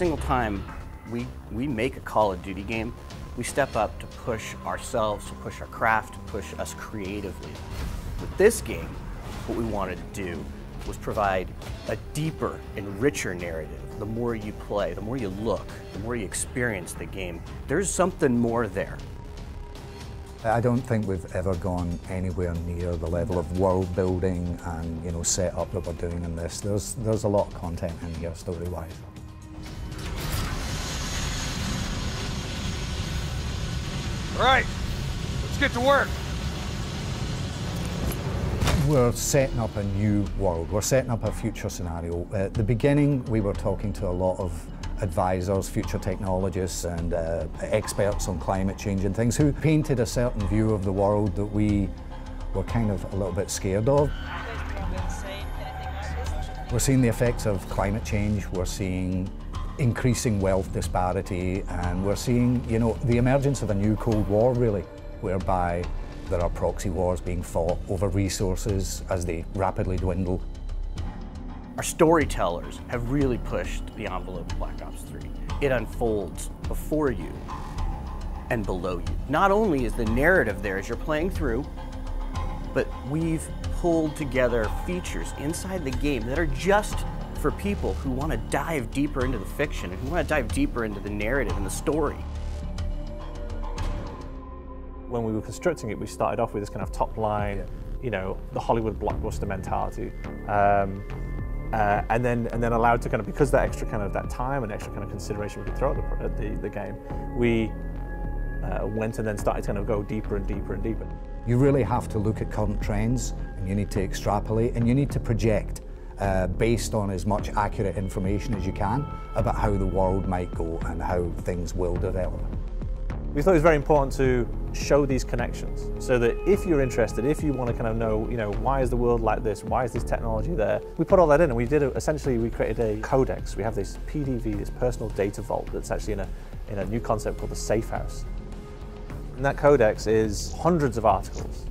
single time we make a Call of Duty game, we step up to push ourselves, to push our craft, to push us creatively. With this game, what we wanted to do was provide a deeper and richer narrative. The more you play, the more you look, the more you experience the game, there's something more there. I don't think we've ever gone anywhere near the level of world building and, you know, set up that we're doing in this. There's a lot of content in here story-wise. All right, let's get to work. We're setting up a new world. We're setting up a future scenario. At the beginning, we were talking to a lot of advisors, future technologists, and experts on climate change and things who painted a certain view of the world that we were kind of a little bit scared of. We're seeing the effects of climate change. We're seeing increasing wealth disparity, and we're seeing, you know, the emergence of a new Cold War, really, whereby there are proxy wars being fought over resources as they rapidly dwindle. Our storytellers have really pushed the envelope of Black Ops 3. It unfolds before you and below you. Not only is the narrative there as you're playing through, but we've pulled together features inside the game that are just for people who want to dive deeper into the fiction and who want to dive deeper into the narrative and the story. When we were constructing it, we started off with this kind of top line, you know, the Hollywood blockbuster mentality, and then allowed to kind of, because that extra kind of that time and extra kind of consideration we could throw at the game, we went and then started to kind of go deeper and deeper and deeper. You really have to look at current trends, and you need to extrapolate, and you need to project based on as much accurate information as you can about how the world might go and how things will develop. We thought it was very important to show these connections so that if you're interested, if you want to kind of know, you know, why is the world like this? Why is this technology there? We put all that in, and we did essentially, we created a codex. We have this PDV, this personal data vault that's actually in a new concept called the Safe House. And that codex is hundreds of articles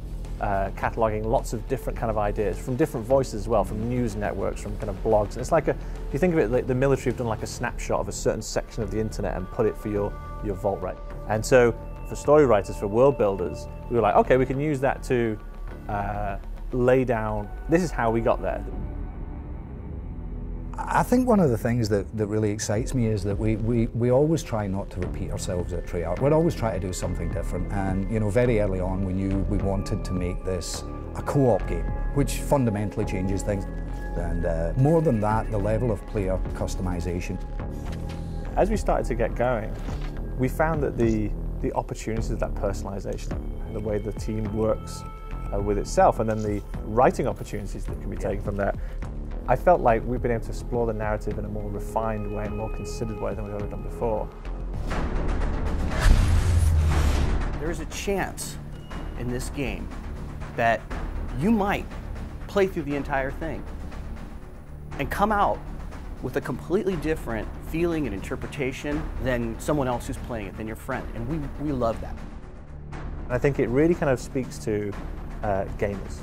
cataloging lots of different kind of ideas from different voices as well, from news networks, from kind of blogs. And it's like a, if you think of it, like the military have done like a snapshot of a certain section of the internet and put it for your vault, right? And so for story writers, for world builders, we were like, okay, we can use that to lay down, this is how we got there. I think one of the things that really excites me is that we always try not to repeat ourselves at Treyarch. We're always trying to do something different. And, you know, very early on we knew we wanted to make this a co-op game, which fundamentally changes things. And more than that, the level of player customization. As we started to get going, we found that the opportunities of that personalization, the way the team works with itself, and then the writing opportunities that can be taken from that, I felt like we've been able to explore the narrative in a more refined way, a more considered way than we've ever done before. There's a chance in this game that you might play through the entire thing and come out with a completely different feeling and interpretation than someone else who's playing it, than your friend, and we love that. I think it really kind of speaks to gamers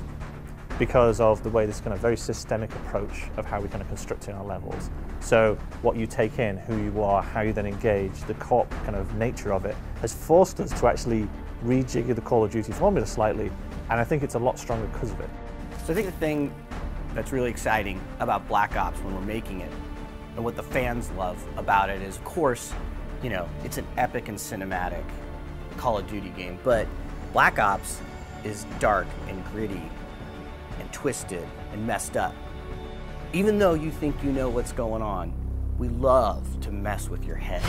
because of the way this kind of very systemic approach of how we kind of construct in our levels. So what you take in, who you are, how you then engage, the co-op kind of nature of it has forced us to actually rejigger the Call of Duty formula slightly, and I think it's a lot stronger because of it. So I think the thing that's really exciting about Black Ops when we're making it, and what the fans love about it, is, of course, you know, it's an epic and cinematic Call of Duty game, but Black Ops is dark and gritty and twisted and messed up. Even though you think you know what's going on, we love to mess with your head.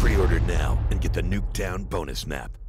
Pre-order now and get the Nuketown bonus map.